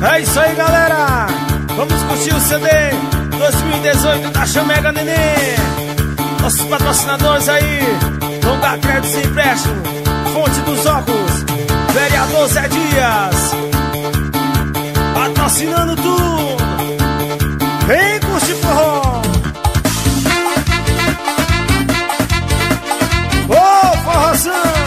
É isso aí, galera. Vamos curtir o CD 2018 da Chamega Neném. Nossos patrocinadores aí vão dar créditos e empréstimo. Fonte dos óculos, Vereador Zé Dias, patrocinando tudo. Vem curtir forró. Ô, forrozão.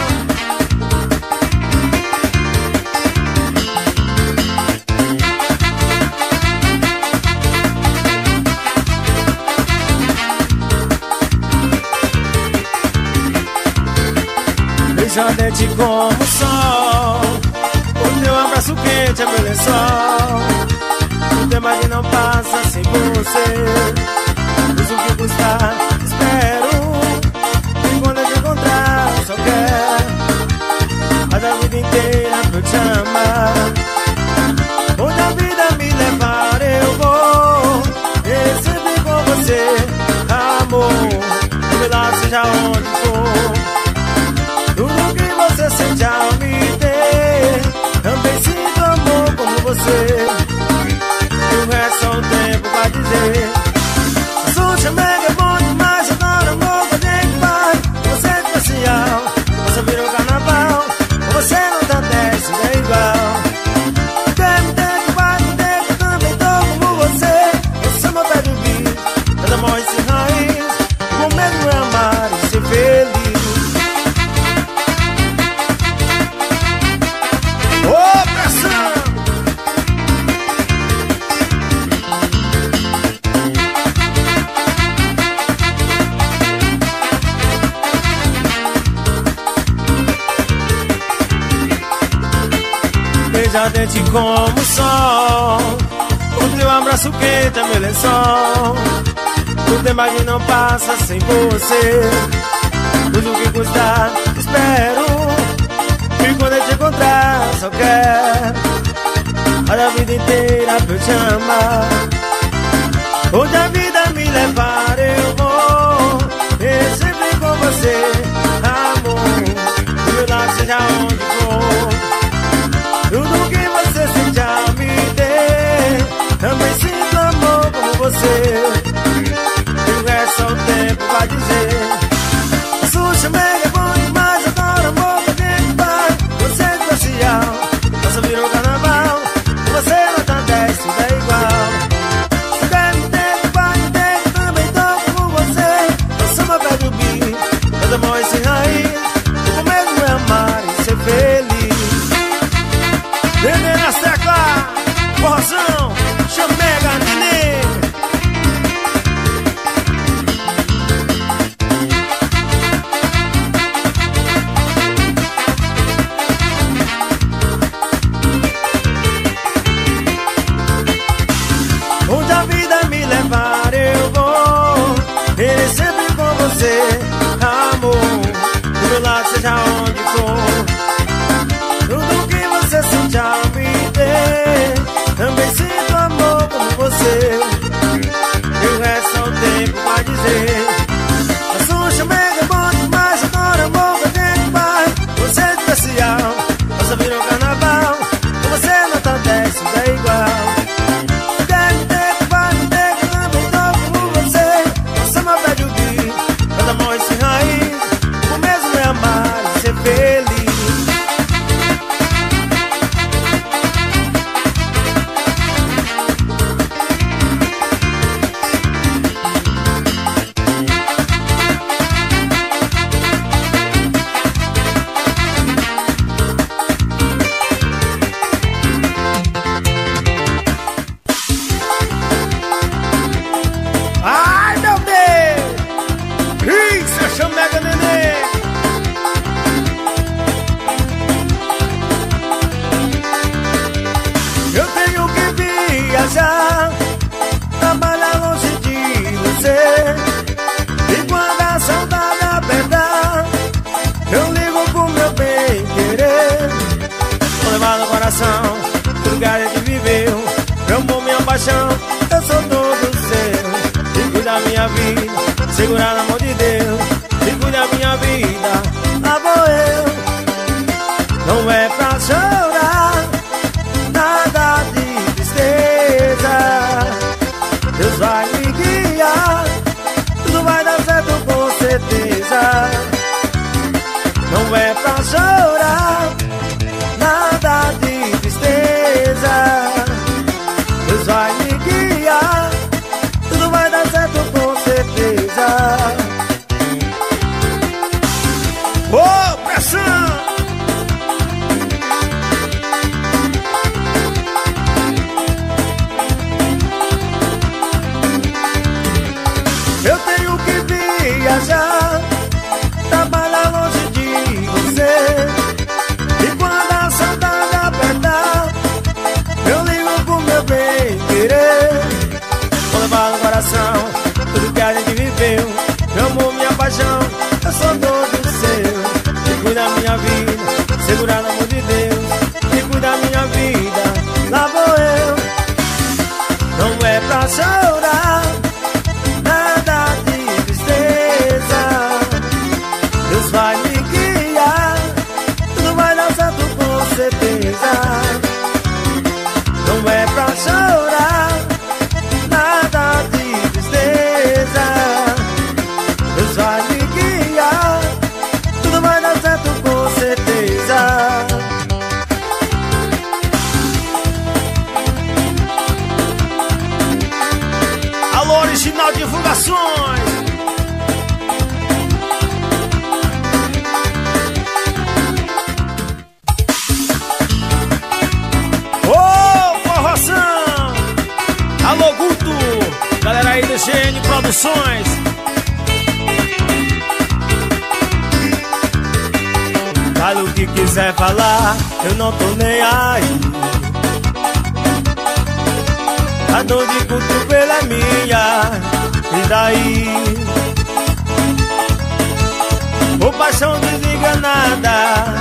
Beijadete como o sol, o meu abraço quente é meu lençol. O tema que não passa sem você, uso o que custar, espero. E quando eu te encontrar, só quero. A da vida inteira pra eu te amar. Onde a vida me levar, eu vou. E sempre com você, amor. Sei lá, seja onde for. Tudo que você sente ao me ter, também sinto amor como você. O resto o tempo vai dizer. Sou chamega, é bom demais, adoro amor, quando é que vai. Você é especial, você virou carnaval. Você não tá desse, é igual. Quer me ter que vai, me ter que também tô como você. Você é meu pé do bicho, cada morre sem raiz. O momento é amar e ser feliz. Beijadete como o sol, o teu abraço quente é meu lençol. O tema que não passa sem você, tudo que custar, espero. E quando eu te encontrar, só quero. Olha a vida inteira pra eu te amar. Onde a vida me levar, eu vou. E sempre com você, amor. Do meu lado, seja onde for. Tudo que você sente ao me ter, também sinto amor como você. E o resto só o tempo vai dizer. Sou chamega, é bom demais, adoro amor, pra quem vai. Você é especial, nossa virou carnaval. Você não tá dez, tudo é igual. Se quer me ter, vai me ter, também tô como você. Eu sou meu pé do bicho, cada morre sem raiz. O medo é amar e ser feliz. Nenê nas teclas, porrazão, chamega nenê. Onde a vida me levar eu vou, e sempre com você, amor. Do meu lado seja onde for. Ao me ter, também sinto amor como você. E o resto o tempo vai dizer. A sua chamega é bom demais, adoro amor, pra quem vai. Você é especial, você virou carnaval. Você não tá dez, tudo é igual. Quer me ter, que vai me ter, que também tô como você. Você é meu pé de ubi, cada morre sem raiz. O mesmo é amar e ser feliz. Eu sou todo seu, cuida da minha vida, segura no amor de Deus, cuida da minha vida, lá vou eu. Não é pra chorar, nada disso. chorar, nada de tristeza. Deus vai me guiar, tudo vai dar certo com certeza. Ô, pressão! Eu tenho que viajar, trabalhar longe de você. E quando a saudade apertar, eu ligo pro meu bem querer. Vou levar no coração tudo que a gente viveu. Meu amor, minha paixão, eu sou todo seu. Me cuida da minha vida, segura no amor de Deus. Me cuida da minha vida, lá vou eu. Não é pra chorar, nada de tristeza. Deus vai me guiar, tudo vai dar certo com certeza. Não é pra chorar, nada de tristeza. Deus vai me guiar, tudo vai dar certo com certeza. Alô, Original Divulgações. Ô, Forroção! Alô, Guto! Galera aí do GN Produções. Fala o que quiser falar, eu não tô nem aí. A dor de cotovelo é minha, e daí? O paixão desenganada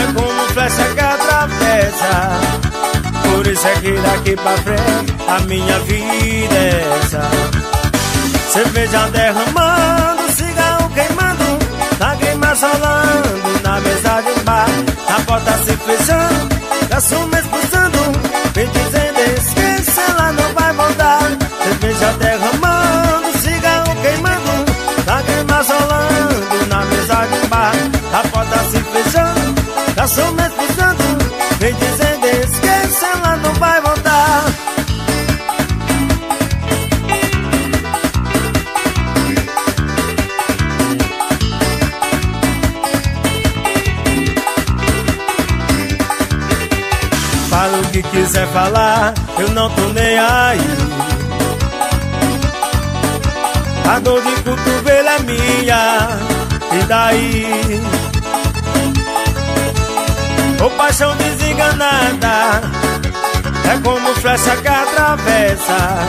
é como flecha que atravessa. Por isso é que daqui pra frente a minha vida é essa. Cerveja derramando, cigarro queimando, lágrimas rolando na mesa de um bar. A porta se fechando, garçom expulsando, me dizendo esqueça, ela não vai voltar. Cerveja derramando, cigarro queimando, lágrimas rolando na mesa de um bar. A porta se fechando, garçom expulsando, me dizendo esqueça, ela não vai voltar. Fala o que quiser falar, eu não tô nem aí. A dor de cotovelo é minha, e daí? Ô, paixão desenganada é como flecha que atravessa.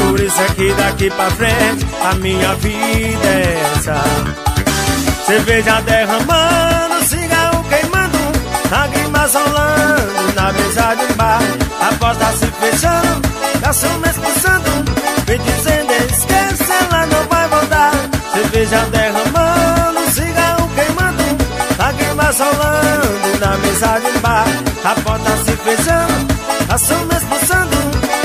Por isso é que daqui pra frente a minha vida é essa. Cerveja derramando, cigarro queimando, lágrimas rolando na mesa de um bar. A porta se fechando, garçom expulsando, me dizendo esquece, ela não vai voltar. Cerveja derramando, cigarro queimando, lágrimas rolando na mesa de um bar. A porta se fechando, garçom expulsando,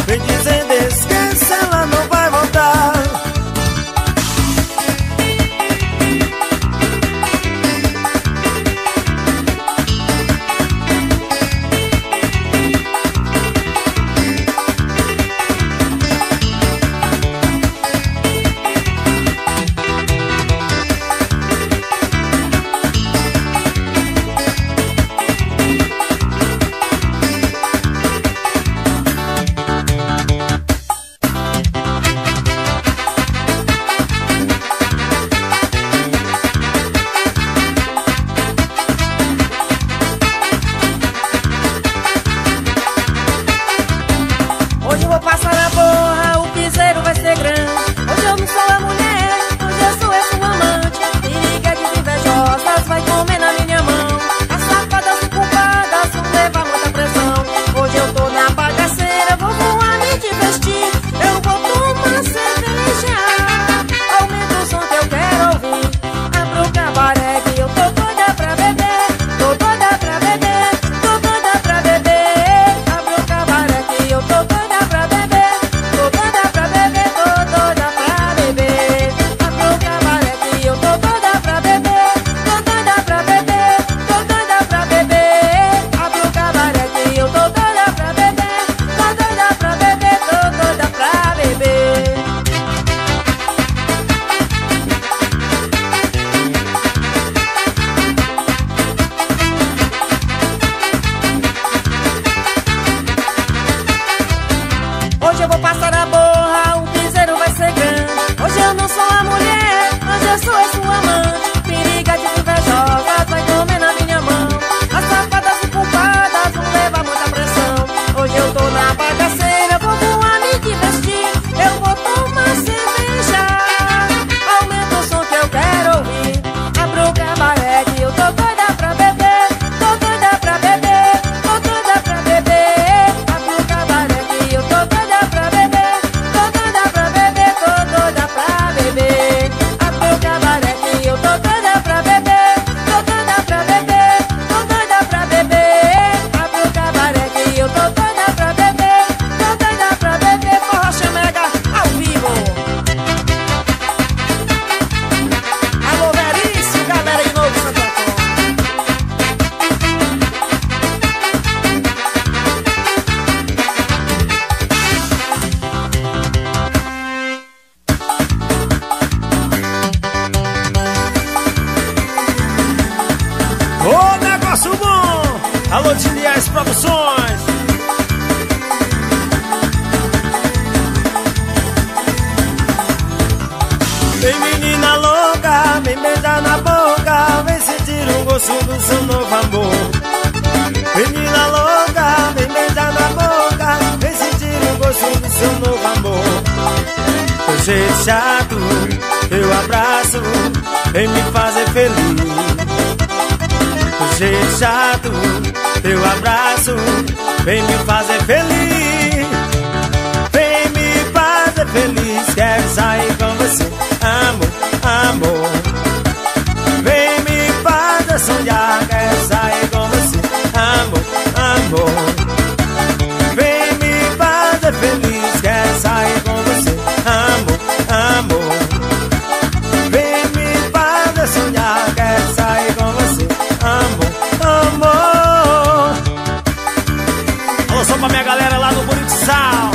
vem dizendo esquece, ela não vai voltar. Produções. Vem menina louca, vem beijar na boca, vem sentir o gosto do seu novo amor. Vem menina louca, vem beijar na boca, vem sentir o gosto do seu novo amor. Teu jeito chato, teu abraço, vem me fazer feliz. Teu jeito chato, teu abraço, vem me fazer feliz. Vem me fazer feliz, quero sair com você, amor, amor. Vem me fazer sonhar, quero sair com você, amor, amor. Vem me fazer feliz, quero sair com você, amor, amor. Vem me fazer sonhar, quero sair com você, amor. Pra minha galera lá no Buritiçal,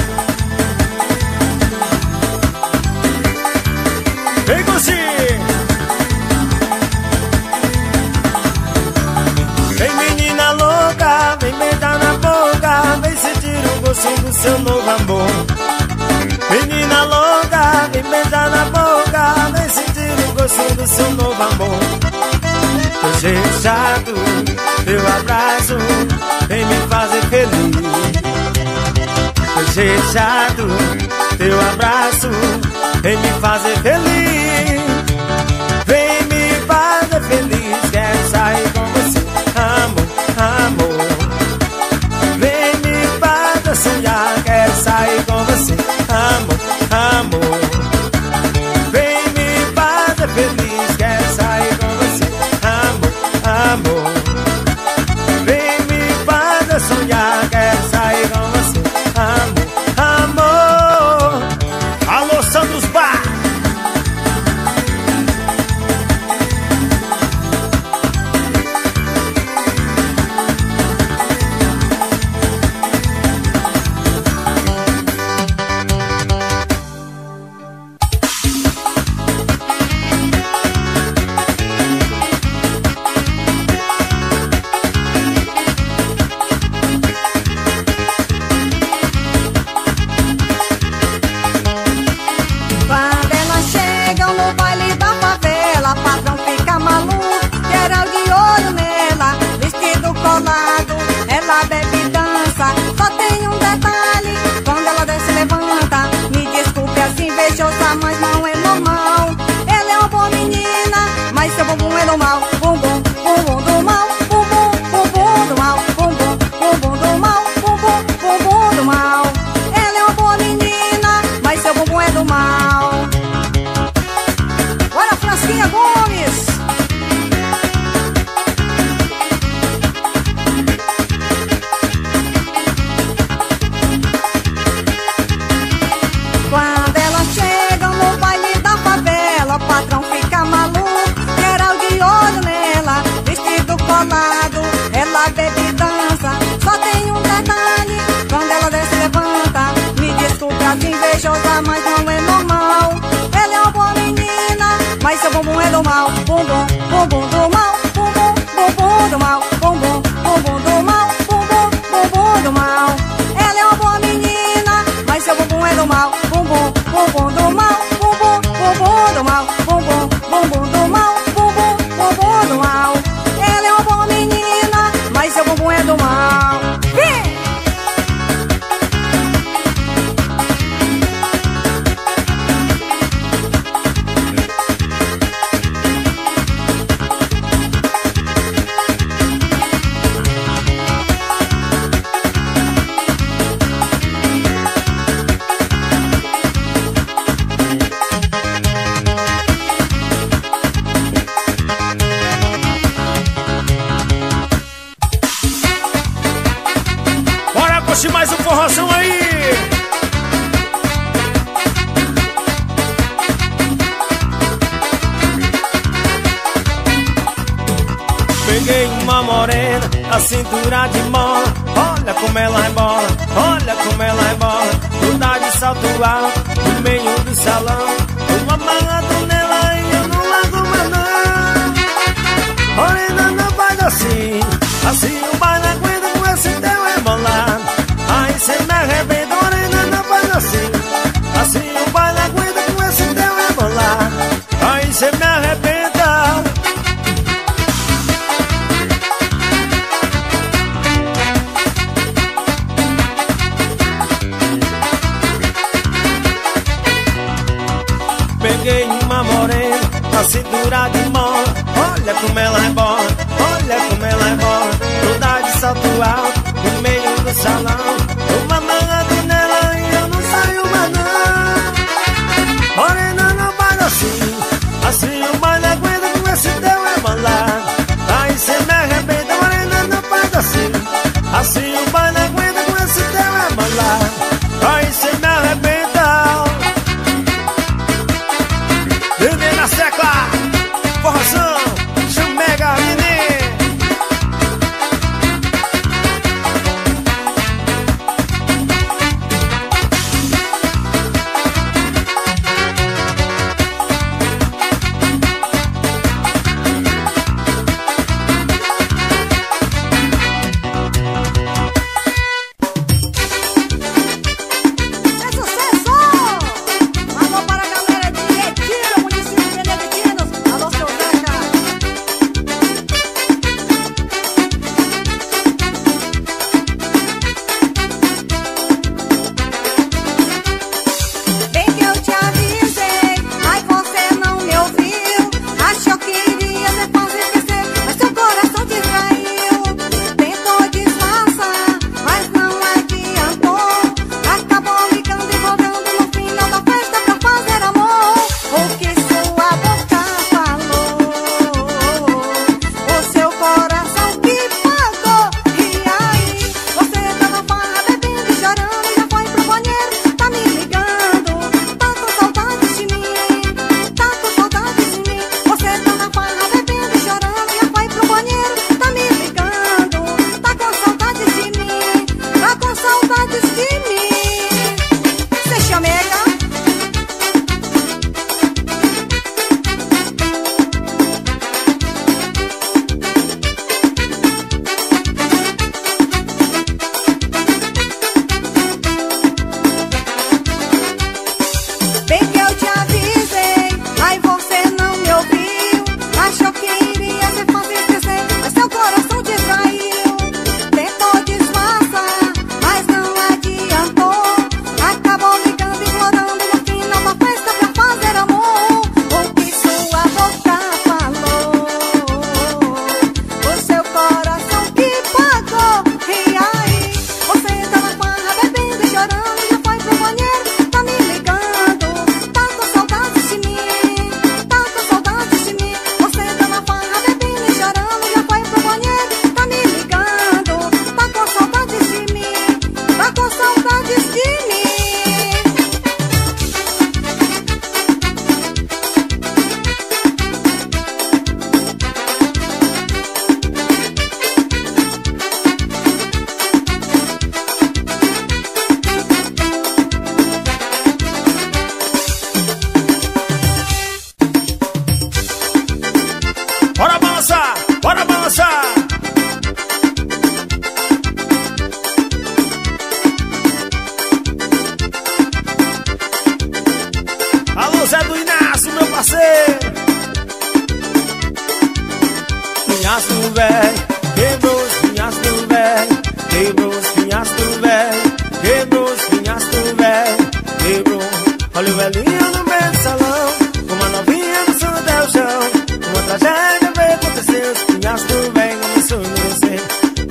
vem curtir. Vem menina louca, vem beijar na boca, vem sentir o gosto do seu novo amor. Menina louca, vem beijar na boca, vem sentir o gosto do seu novo amor. Teu jeito chato, teu abraço, vem me fazer feliz. Teu jeito chato, teu abraço, vem me fazer feliz. Vem me fazer feliz, quero sair com você, amor, amor. Vem me fazer sonhar, quero sair com você, amor, amor. Vem me fazer feliz, quero sair com você, amor, amor. Vem me fazer sonhar, quero sair com você, amor. Morena, não faz assim, assim o pai não aguenta com esse teu irmão. como ela rebola, olha como ela rebola, toda de salto alto, no meio do salão. Uma malada nela e eu não saio mais não. Morena não baila assim, assim o baile aguenta com esse teu é malado. Aí cê me arrebenta, morena não baila assim, assim o baile aguenta com esse teu é malado. Aí cê me arrebenta. Vem na secla, forração, Chamega Neném. É sucesso! Alô para a galera de Retiro, município de Benedicinos. Alô, seu Zeca. Bem que eu te avisei, mas você não me ouviu. Achou que iria me fazer esquecer, mas seu coração te traiu. Tentou disfarçar, mas não adiantou. Acabou ligando e voltando no final da festa pra fazer amor. O que sua boca falou, o seu coração que pagou. E aí, você tá na farra bebendo e chorando, já foi pro banheiro, tá me ligando. Tá com saudades de mim, tá com saudades de mim. Você tá na farra bebendo e chorando, já foi pro banheiro, tá me ligando. Tá com saudades de mim, tá com saudades de mim. Cê chamega. Bem que eu te avisei, mas você não me ouviu. Achou que iria me fazer esquecer, mas seu coração te traiu. Tentou disfarçar, mas não adiantou. Acabou ficando e morando no final da festa pra fazer amor. O que sua boca falou, o seu coração que pagou. E aí, você tá na farra bebendo e chorando, já foi pro banheiro, tá me ligando. Tá com saudades de mim, tá com saudades de mim. Você tá na farra bebendo e chorando, já foi pro banheiro, tá me ligando. Tá com saudades de mim, tá com saudades de mim. Bora balançar, bora balançar. Alô, Zé do Inácio, meu parceiro. Pinhaço do velho, quebrou os pinhaços do velho, quebrou os pinhaços do velho, quebrou os pinhaços do velho, quebrou. Olha o velhinho no meio do salão, com uma novinha no seu chão. Uma tragédia veio acontecer, os pinhaços do velho começou a endurecer.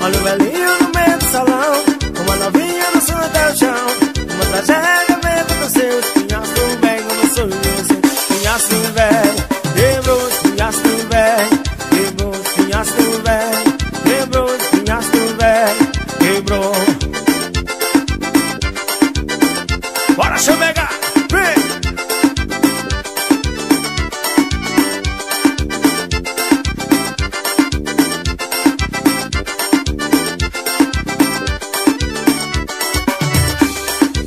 Olha o velhinho no meio do salão, com uma novinha no seu chão. Uma tragédia veio acontecer, os pinhaços do velho começou a endurecer. Pinhaço do velho, quebrou os pinhaços do velho, quebrou os pinhaços do velho, quebrou os pinhaços do velho, quebrou. Bora, Chamega! Vem!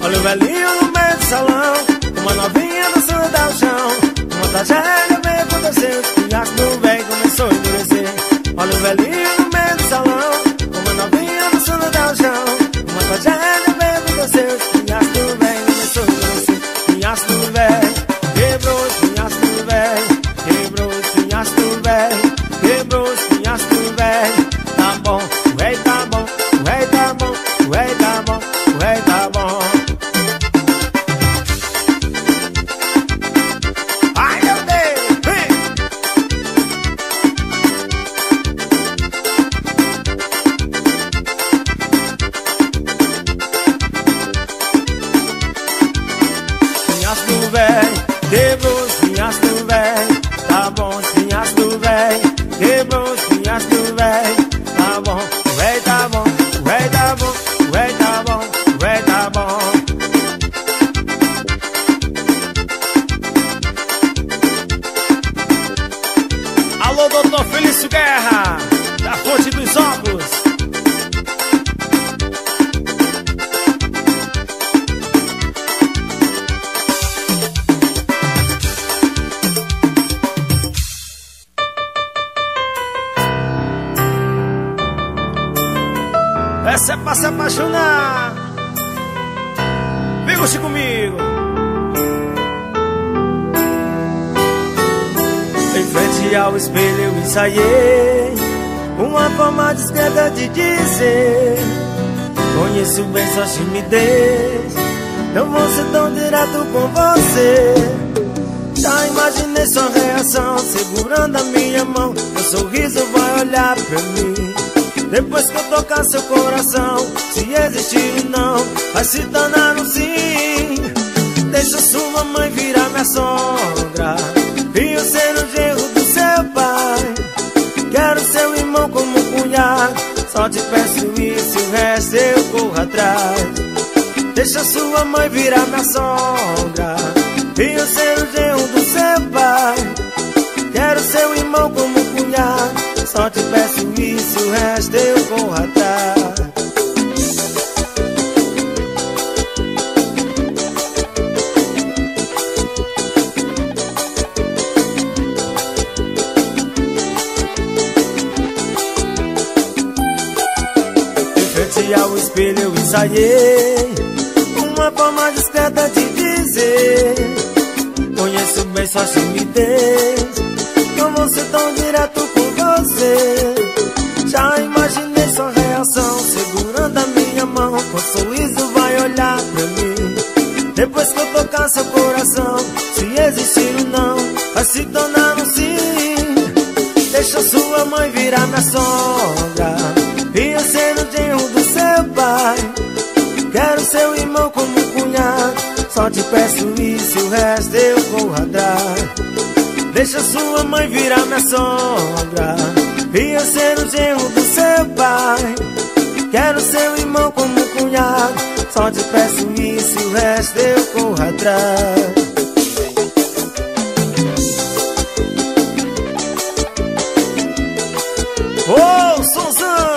Olha o velhinho no meio do salão, uma novinha dançando ao chão. Uma tragédia veio acontecer, os pinhaços do velho começou a endurecer. Olha o velhinho no meio do salão, uma novinha dançando ao chão. Uma tragédia veio acontecer, os pinhaços do velho começou a endurecer. Pinhaço do velho, quebrou os pinhaços do velho, quebrou os pinhaços do velho, quebrou os pinhaços do velho. Tá bom, o velho tá bom, o velho tá bom, o velho tá bom, o velho tá bom. Ai, meu Deus, vem! se apaixonar. Vem você comigo. Em frente ao espelho eu ensaiei uma forma discreta de dizer: conheço bem sua timidez, não vou ser tão direto com você. Já imaginei sua reação, segurando a minha mão, meu sorriso vai olhar pra mim. Depois que eu tocar seu coração, se existir não, vai se tornar um sim. Deixa sua mãe virar minha sogra e eu ser o genro do seu pai. Quero seu irmão como cunhado, só te peço isso e o resto eu corro atrás. Deixa sua mãe virar minha sogra e eu ser o genro do seu pai. Quero seu irmão como cunhado, só te peço isso, o resto eu vou atrás. Em frente ao espelho eu ensaiei uma forma discreta de dizer: conheço bem sua timidez, não vou ser tão direto com você. Já imaginei sua reação, segurando a minha mão, com sorriso vai olhar pra mim. Depois que eu tocar seu coração, se existir ou não, vai se tornar um sim. Deixa sua mãe virar minha sombra e eu ser o genro do seu pai. Quero seu irmão como cunhado, só te peço isso e o resto eu vou atrás. Deixa sua mãe virar minha sombra e eu ser o genro do seu pai. Quero seu irmão como cunhado, só te peço isso e o resto eu corro atrás. Oh, Suzão!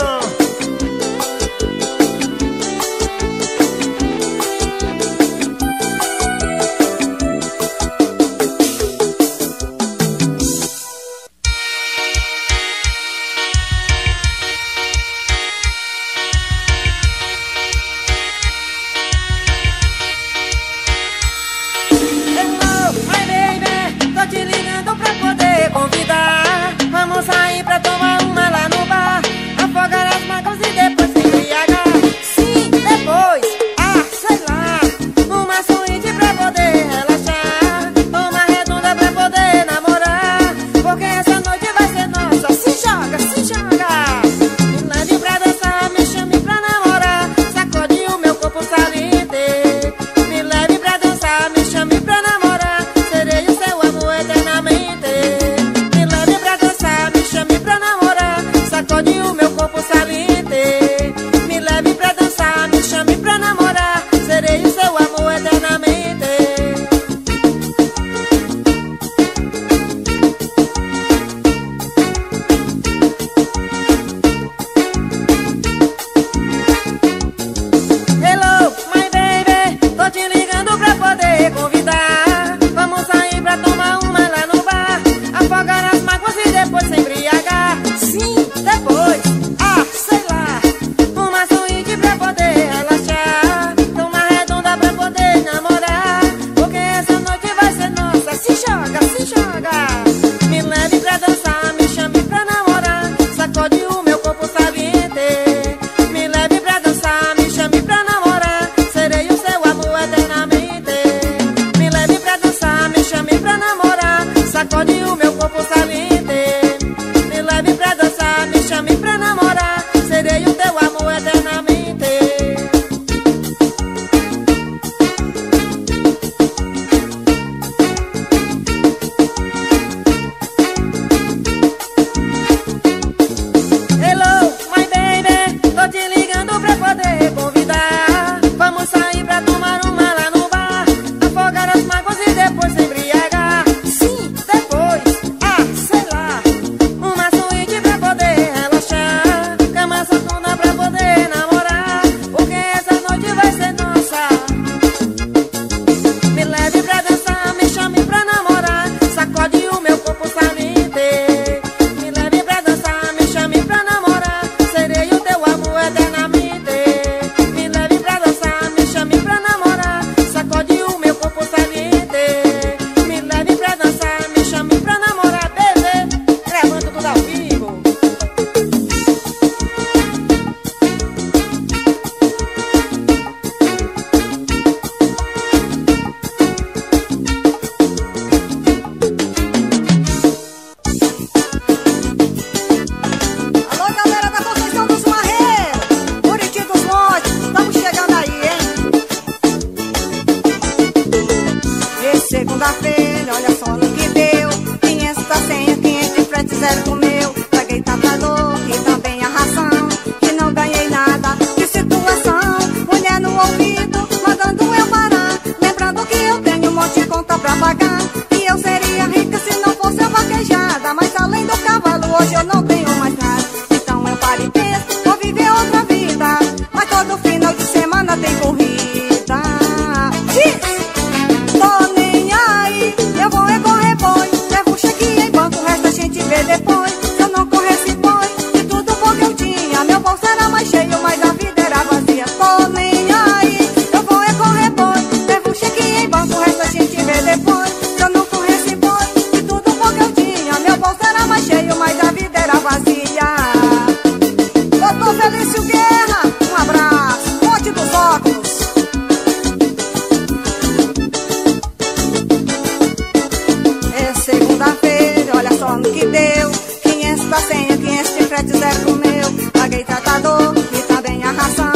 nome que deu. Quem é sua senha, quem é seu crédito é pro meu. Paguei tratador e também a ração,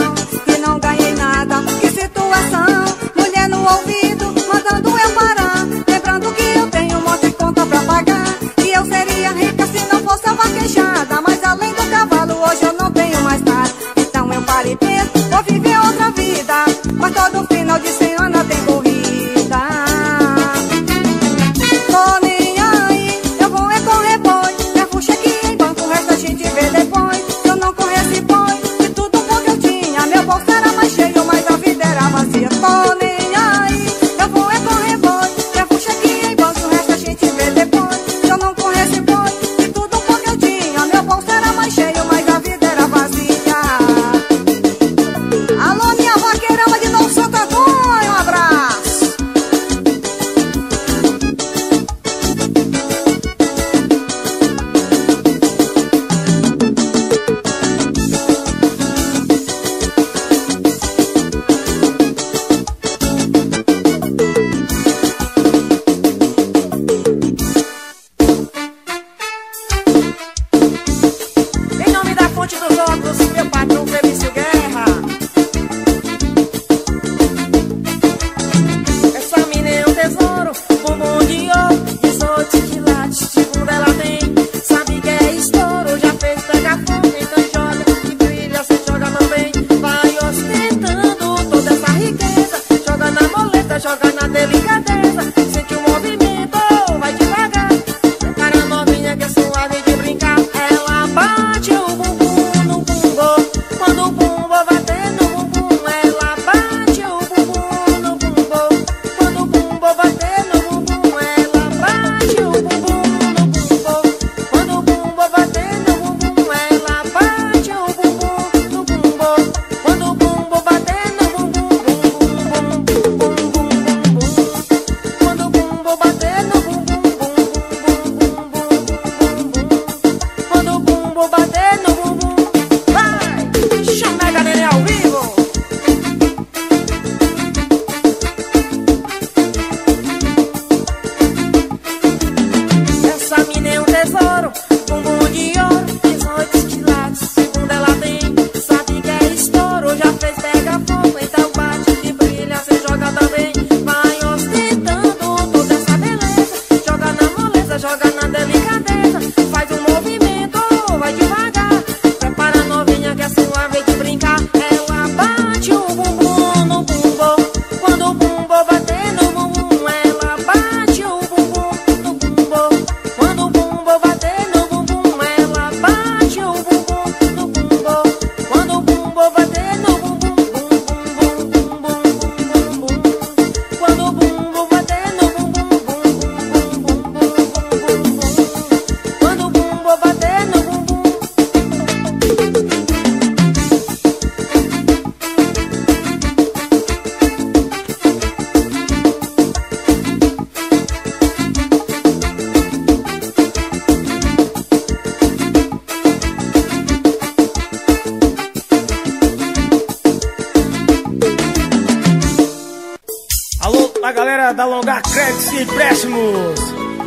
e não ganhei nada, que situação. Mulher no ouvido, mandando eu parar, lembrando que eu tenho um monte de conta pra pagar. E eu seria rica se não fosse a vaquejada, mas além do cavalo hoje eu não tenho mais nada. Então eu parei e penso, vou viver outra vida, mas todo final de semana tem corrida.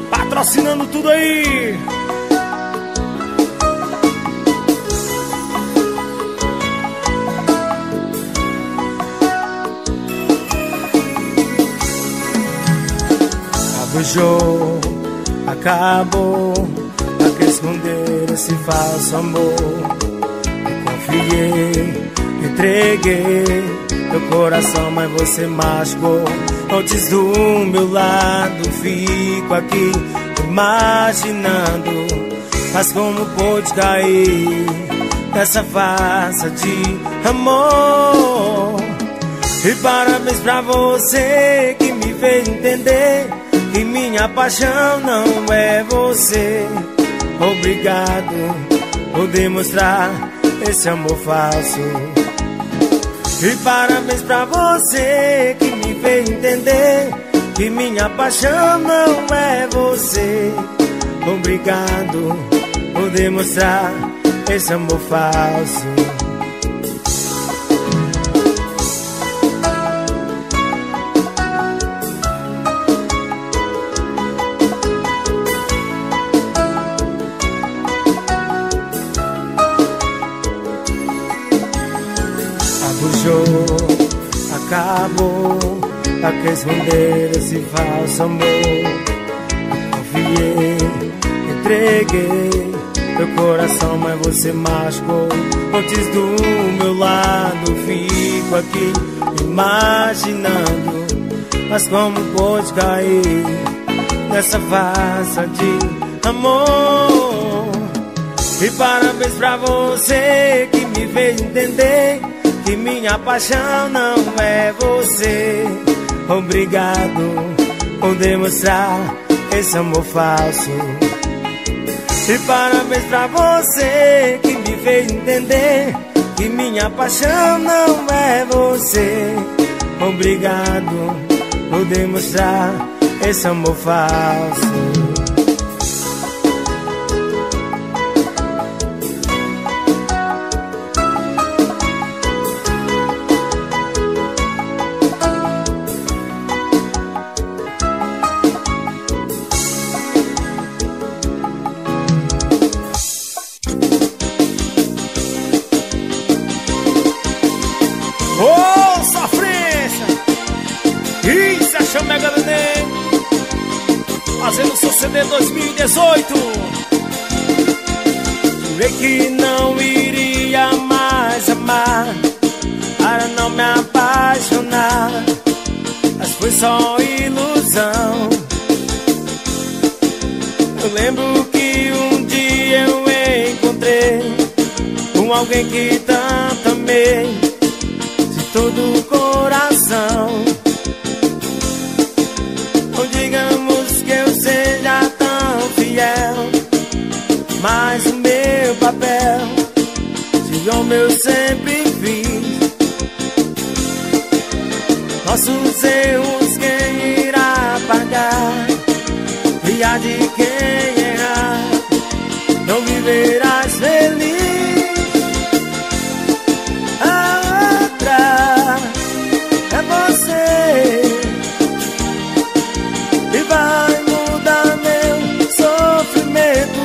Patrocinando tudo aí. Abujou, acabou, pra que esconder esse falso amor? Eu confiei, entreguei meu coração, mas você machucou. Antes do meu lado, fico aqui imaginando, mas como pôde cair nessa farsa de amor? E parabéns pra você que me fez entender que minha paixão não é você. Obrigado por demonstrar esse amor falso. E parabéns pra você que me fez entender que minha paixão não é você. Obrigado por demonstrar esse amor falso. acabó, aquellas bandeiras y falso amor. Confié, entreguei meu coração, mas você machucou. Antes do meu lado, fico aqui imaginando, mas como pode cair nessa farsa de amor? E parabéns pra você que me fez entender que minha paixão não é você. Obrigado por demonstrar esse amor falso. E parabéns pra você que me fez entender que minha paixão não é você. Obrigado por demonstrar esse amor falso. Chamega Neném, fazendo seu CD 2018. Jurei que não iria mais amar, para não me apaixonar, mas foi só ilusão. Eu lembro que um dia eu encontrei com alguém que tanto amei, de todo o coração. Digamos que eu seja tão fiel, mas o meu papel de homem eu sempre fiz. Nossos erros quem irá pagar, e a de quem errar não viverás feliz. A outra é você, vai mudar meu sofrimento,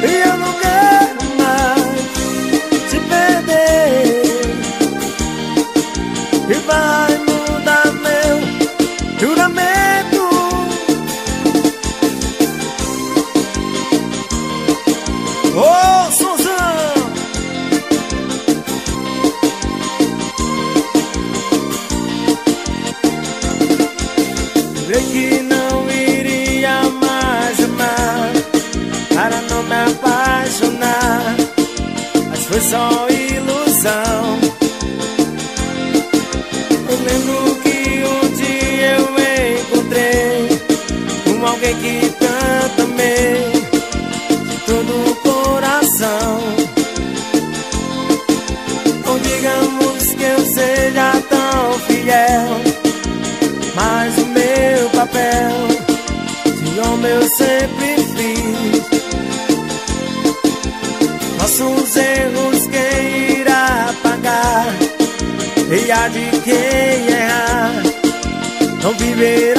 e eu não quero mais te perder. E vai mudar meu juramento. Oh, que não iria mais amar, para não me apaixonar, mas foi só ilusão. Eu lembro que um dia eu encontrei com alguém que tanto amei, de todo o coração. Não digamos que eu seja tão fiel, mas o meu papel de homem eu sempre fiz. Nossos erros quem irá pagar, e a de quem errar não viverá.